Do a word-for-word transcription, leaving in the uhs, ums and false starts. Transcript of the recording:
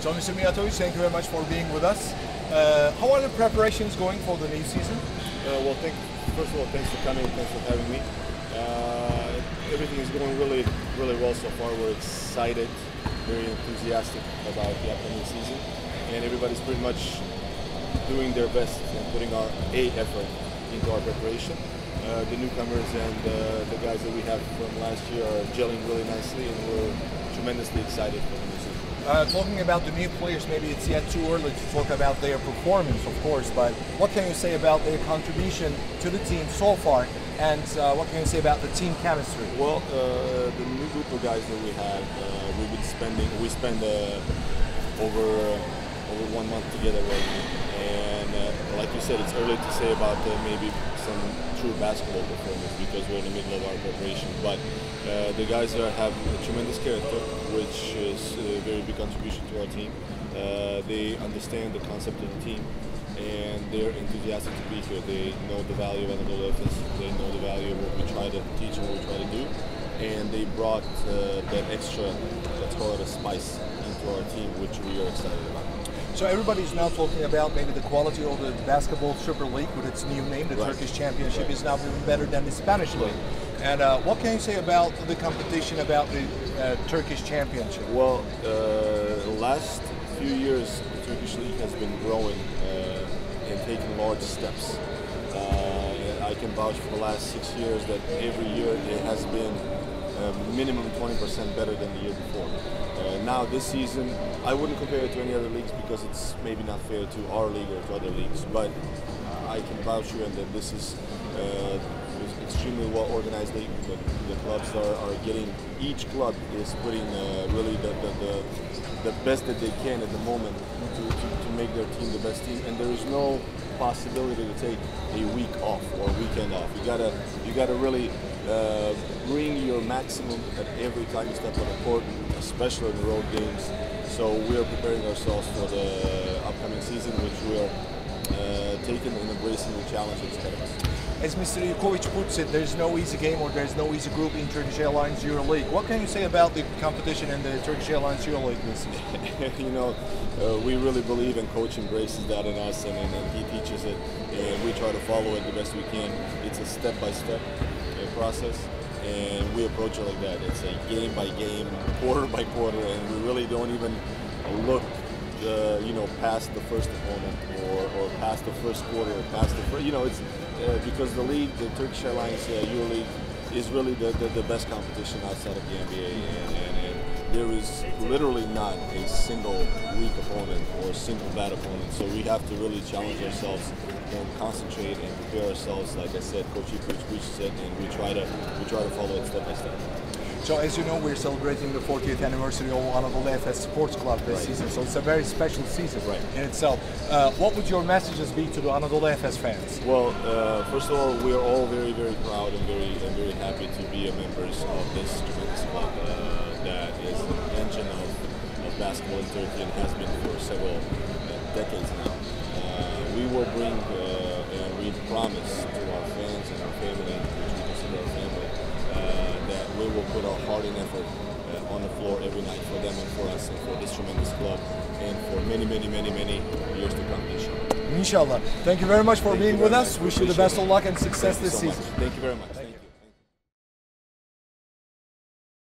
So, Mister Mijatovic, thank you very much for being with us. Uh, how are the preparations going for the new season? Uh, well, thank, first of all, thanks for coming, thanks for having me. Uh, everything is going really, really well so far. We're excited, very enthusiastic about the upcoming season, and everybody's pretty much doing their best and putting our A effort into our preparation. Uh, the newcomers and uh, the guys that we have from last year are gelling really nicely, and we're tremendously excited for the new season. Uh, talking about the new players, maybe it's yet too early to talk about their performance, of course, but what can you say about their contribution to the team so far, and uh, what can you say about the team chemistry? Well, uh, the new group of guys that we have, uh, we've been spending, we spend uh, over, uh, over one month together right now, and uh, like you said, it's early to say about uh, maybe some true basketball performance because we're in the middle of our preparation, but uh, the guys are, have a tremendous character, which is a very big contribution to our team. Uh, they understand the concept of the team, and they're enthusiastic to be here. They know the value of Anadolu Efes, they know the value of what we try to teach and what we try to do, and they brought uh, that extra, let's call it a spice, into our team, which we are excited about. So everybody's now talking about maybe the quality of the basketball Super League with its new name, the right. Turkish Championship right. is now even better than the Spanish League. Right. And uh, what can you say about the competition about the uh, Turkish Championship? Well, uh, last few years the Turkish League has been growing uh, and taking large steps. Uh, and I can vouch for the last six years that every year it has been Uh, minimum twenty percent better than the year before. Uh, now this season, I wouldn't compare it to any other leagues because it's maybe not fair to our league or to other leagues, but uh, I can vouch you and that this is uh, an extremely well organized league. The, the clubs are, are getting, each club is putting uh, really the, the, the, the best that they can at the moment to, to, to make their team the best team, and there is no possibility to take a week off or a weekend off. You gotta, you gotta really Uh, bring your maximum at every time you step on the court, especially in road games. So we are preparing ourselves for the upcoming season, which we are uh, taking and embracing the challenge it's given us. As Mister Yukovic puts it, there's no easy game or there's no easy group in Turkish Airlines EuroLeague. What can you say about the competition in the Turkish Airlines EuroLeague this season? You know, uh, we really believe, and coach embraces that in us, and, and, and he teaches it, and we try to follow it the best we can. It's a step-by-step process, and we approach it like that. It's a game by game, quarter by quarter, and we really don't even look, uh, you know, past the first opponent or, or past the first quarter, or past the first, you know, it's uh, because the league, the Turkish Airlines uh, EuroLeague, is really the, the, the best competition outside of the N B A, and, and, and there is literally not a single weak opponent or a single bad opponent, so we have to really challenge ourselves and concentrate and prepare ourselves. Like I said, Coach Yukovic said, and we try to we try to follow it step by step. So as you know, we're celebrating the fortieth anniversary of Anadolu Efes Sports Club this right. season, so it's a very special season right. in itself. Uh, what would your messages be to the Anadolu Efes fans? Well, uh, first of all, we are all very, very proud and very, and very happy to be a members of this tremendous club uh, that is the engine of, of basketball in Turkey and has been for several uh, decades now. Uh, we will bring, uh, and we promise to our fans and our family, which we consider our family, uh, that we will put our heart and effort uh, on the floor every night for them and for us and for this tremendous club and for many, many, many, many years to come, inshallah. Inshallah. Thank you very much for Thank being with much. us. Wish you the best of luck and success Thank this so season. Much. Thank you very much.